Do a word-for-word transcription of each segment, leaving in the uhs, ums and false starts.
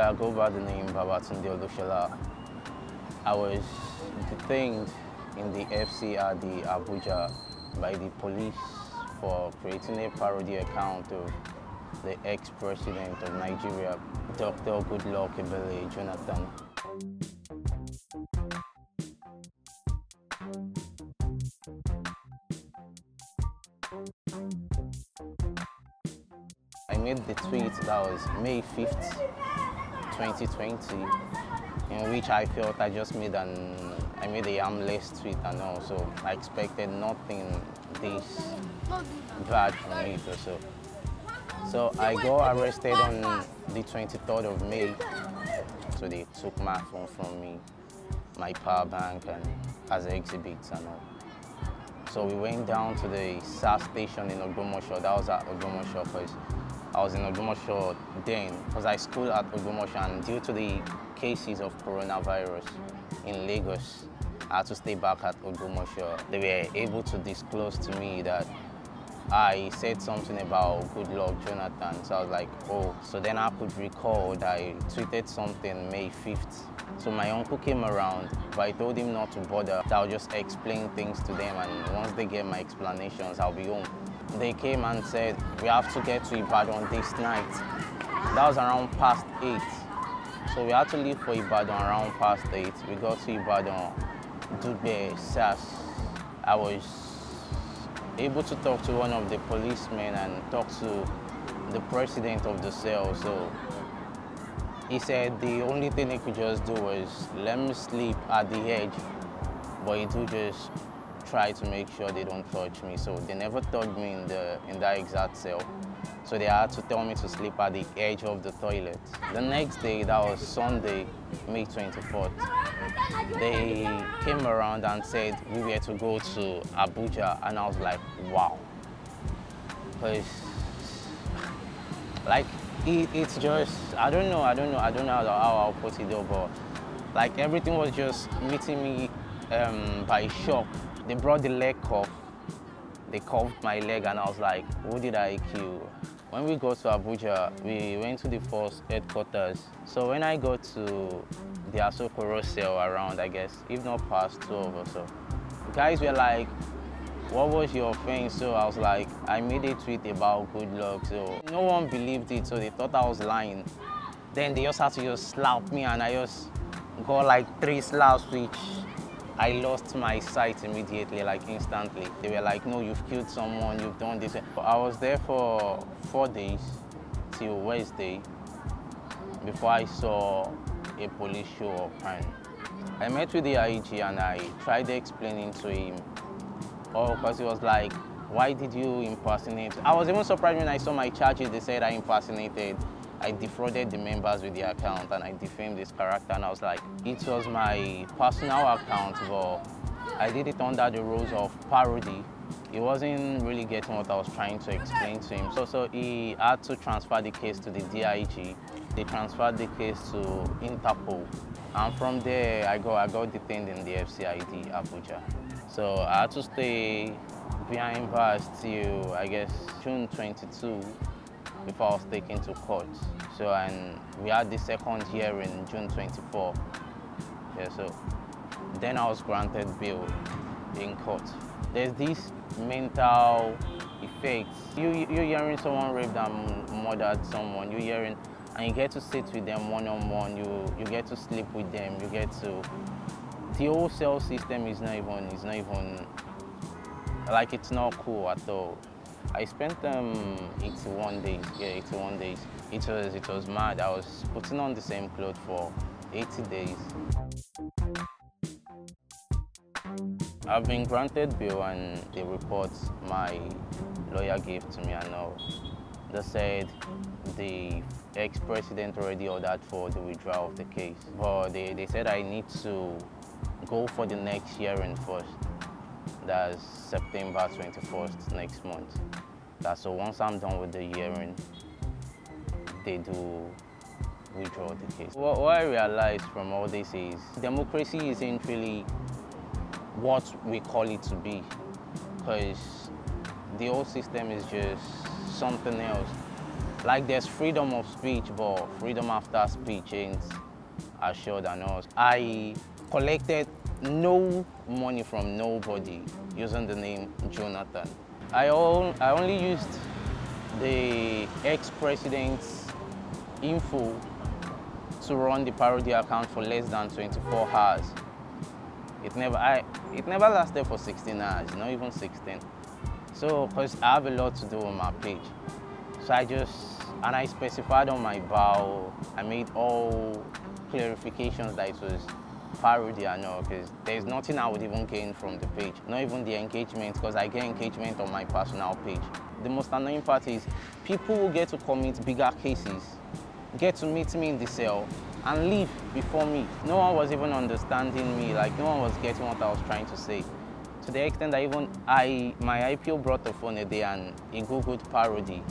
I go by the name Babatunde Oloshola. I was detained in the F C I D Abuja by the police for creating a parody account of the ex-president of Nigeria, Doctor Goodluck Ebele Jonathan. I made the tweet that was May fifth, twenty twenty, in which I felt I just made an, I made a harmless tweet and all, so I expected nothing this bad from it or so. So I got arrested on the twenty-third of May. So they took my phone from me, my power bank, and as exhibits and all. So we went down to the SARS station in Ogbomosho. That was at Ogbomosho because I was in Ogbomosho then, because I schooled at Ogbomosho, and due to the cases of coronavirus in Lagos, I had to stay back at Ogbomosho. They were able to disclose to me that I said something about Goodluck Jonathan, so I was like, oh. So then I could recall that I tweeted something May fifth. So my uncle came around, but I told him not to bother. I'll just explain things to them, and once they get my explanations, I'll be home. They came and said, we have to get to Ibadan this night. That was around past eight. So we had to leave for Ibadan around past eight. We got to Ibadan, Dugbe, SARS. I was able to talk to one of the policemen and talk to the president of the cell. So he said the only thing he could just do was let me sleep at the edge, but he do just try to make sure they don't touch me. So they never touched me in the in that exact cell. So they had to tell me to sleep at the edge of the toilet. The next day, that was Sunday, May twenty-fourth, they came around and said we were to go to Abuja, and I was like, wow. Because, like, it, it's just, I don't know, I don't know, I don't know how, how I'll put it though, but like everything was just meeting me um, by shock. They brought the leg off. They curved my leg, and I was like, who did I kill? When we got to Abuja, we went to the force headquarters. So when I got to the Asokoro cell around, I guess, if not past twelve or so, guys were like, what was your offense? So I was like, I made a tweet about Goodluck. So no one believed it, so they thought I was lying. Then they just had to just slap me, and I just got like three slaps, which I lost my sight immediately, like instantly. They were like, no, you've killed someone, you've done this. I was there for four days till Wednesday before I saw a police show up. And I met with the I G, and I tried explaining to him, oh, because he was like, why did you impersonate? I was even surprised when I saw my charges. They said I impersonated, I defrauded the members with the account, and I defamed his character, and I was like, it was my personal account, but I did it under the rules of parody. He wasn't really getting what I was trying to explain to him. So, so he had to transfer the case to the D I G. They transferred the case to Interpol. And from there, I got, I got detained in the F C I D Abuja. So I had to stay behind bars till, I guess, June twenty-second. Before I was taken to court. So, and we had the second hearing June twenty-fourth. Yeah, so then I was granted bail in court. There's this mental effect. You, you're hearing someone raped and murdered someone, you're hearing, and you get to sit with them one-on-one, you, you get to sleep with them, you get to, the whole cell system is not even, it's not even, like it's not cool at all. I spent um, eighty-one days, yeah, eighty-one days. It was, it was mad. I was putting on the same clothes for eighty days. I've been granted bail, and the reports my lawyer gave to me and all, they said the ex-president already ordered for the withdrawal of the case. But they, they said I need to go for the next hearing first. That's September twenty-first, next month. That's, so once I'm done with the hearing, they do withdraw the case. What, what I realized from all this is democracy isn't really what we call it to be, because the whole system is just something else. Like, there's freedom of speech, but freedom after speech ain't assured and all. I collected no money from nobody using the name Jonathan. I, all, I only used the ex-president's info to run the parody account for less than twenty-four hours. It never, I, it never lasted for sixteen hours, not even sixteen. So, because I have a lot to do on my page. So I just, and I specified on my bio, I made all clarifications that it was parody and all, because there's nothing I would even gain from the page, not even the engagement, because I get engagement on my personal page. The most annoying part is people who get to commit bigger cases get to meet me in the cell and leave before me. No one was even understanding me, like no one was getting what I was trying to say. To the extent that even I, my I P O brought the phone a day and he googled parody.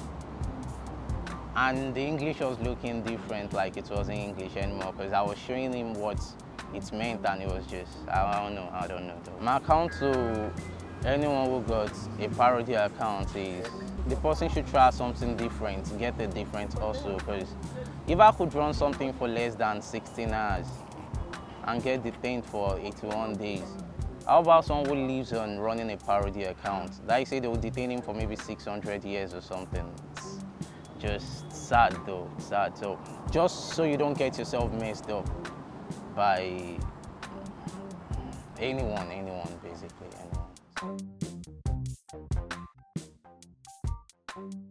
And the English was looking different, like it wasn't English anymore, because I was showing him what it meant and it was just, I don't know, I don't know. My account to anyone who got a parody account is, the person should try something different, get a different also, because if I could run something for less than sixteen hours and get detained for eighty-one days, how about someone who lives on running a parody account? Like say they will detain him for maybe six hundred years or something. It's just sad though, sad. So just so you don't get yourself messed up by anyone, anyone basically, anyone.